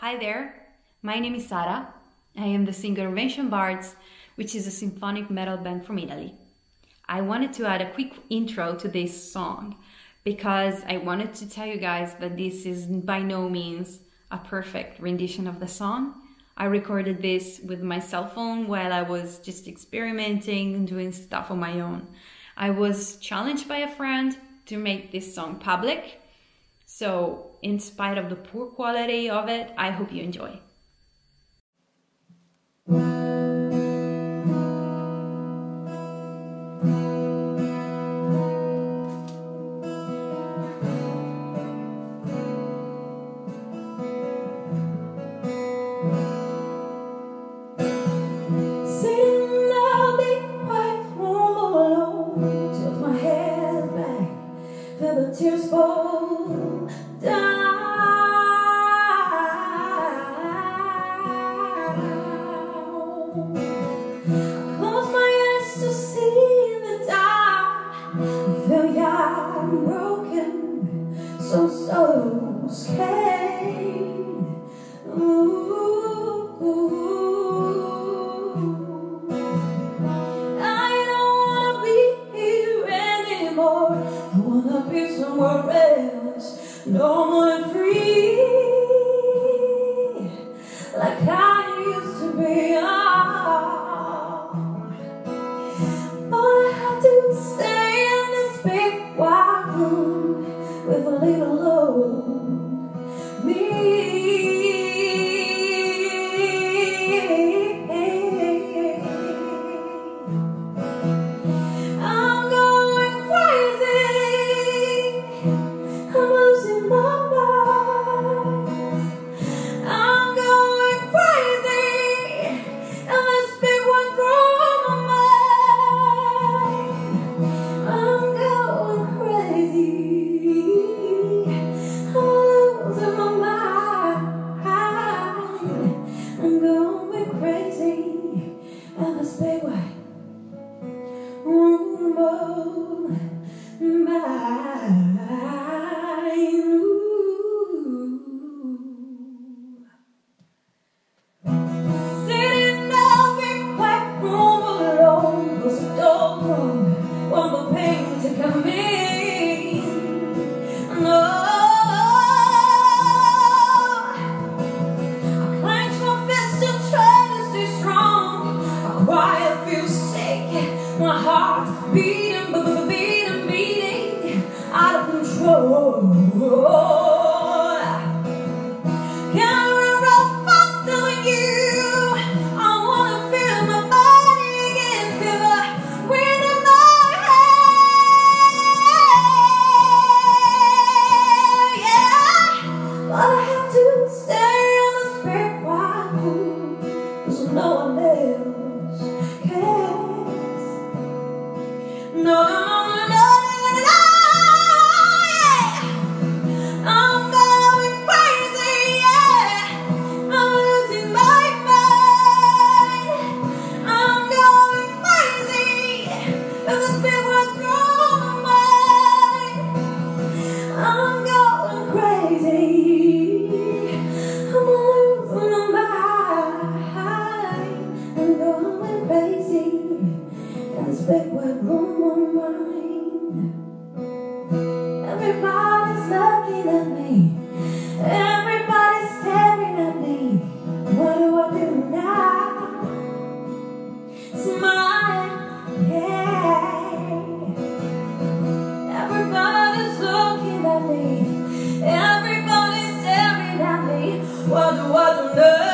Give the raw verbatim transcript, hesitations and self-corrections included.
Hi there, my name is Sara. I am the singer of Ancient Bards, which is a symphonic metal band from Italy. I wanted to add a quick intro to this song because I wanted to tell you guys that this is by no means a perfect rendition of the song. I recorded this with my cell phone while I was just experimenting and doing stuff on my own. I was challenged by a friend to make this song public, so in spite of the poor quality of it, I hope you enjoy. Tears fall down. Close my eyes to see the dark. I feel young, broken, so so scared. Ooh. I don't wanna be here anymore. I wanna be somewhere else, normal and free, like I used to be. Oh, all I have to stay in this big wide room with a little alone me. I'm going crazy. My heart beating, beating, beating, out of control. Can't run faster than you. I wanna feel my body again, feel the wind in my hair. Yeah, but I have to stay in this big wide room, 'cause no one else cares. No, no, no, no, no, no, yeah. I'm going crazy, yeah. I'm losing my mind. I'm going crazy. This big world's blowing mine. I'm going crazy. I'm losing my mind. I'm going crazy. This big world blowing. Everybody's looking at me. Everybody's staring at me. What do I do now? Smile, yeah. Everybody's looking at me. Everybody's staring at me. What do I do now?